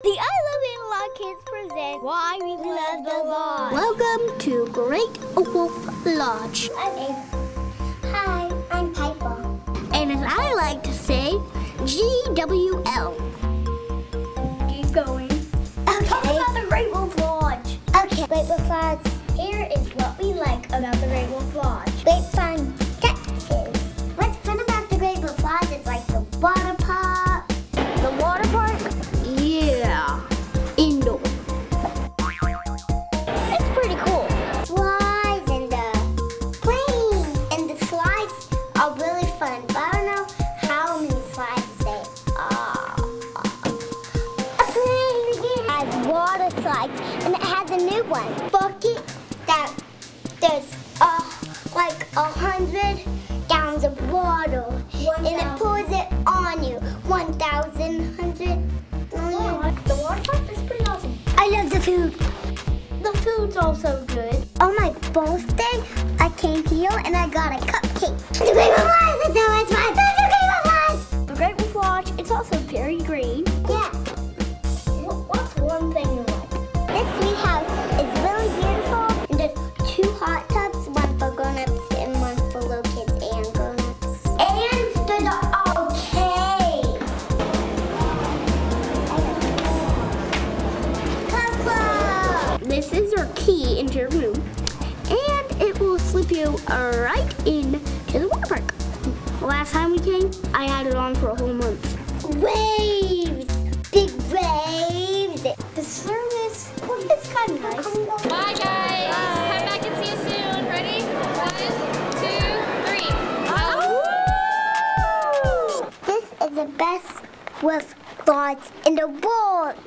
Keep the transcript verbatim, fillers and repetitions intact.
The I Love Analogue Kids present Why We Love the Lodge. Welcome to Great Wolf Lodge. I'm Ava. Hi, I'm Piper. And as I like to say, G W L. Keep going. Okay. Talk about the Great Wolf Lodge. Okay. Great Wolf Lodge. Here is what we like about the Great Wolf Lodge. Great fun practices. What's fun about the Great Wolf Lodge is like the water park. The water park? Yeah, indoor. It's pretty cool. Slides and the plane and the slides are really fun, but I don't know how many slides they are. A plane again has water slides, and it has a new one. Bucket that there's uh, like a hundred gallons of water, one and thousand. It pours it on you. One thousand hundred. The water park is pretty awesome. I love the food. The food's also good. On my birthday, I came here and I got a cupcake. The Great Wolf Lodge is always my favorite Great Wolf Lodge. The Great Wolf Lodge, it's also very green. Yeah. What's one thing you like? This sweet house is really beautiful. And there's two hot tubs, one for grown-ups and one for little kids and grown-ups. And there's an arcade. This is your key into your room, and it will slip you right in to the water park. Last time we came, I had it on for a whole month. Waves! Big waves! The service is kind of nice. Bye, guys! Bye. Come back and see us soon. Ready? One, two, three. Oh. This is the best wolf lodge in the world.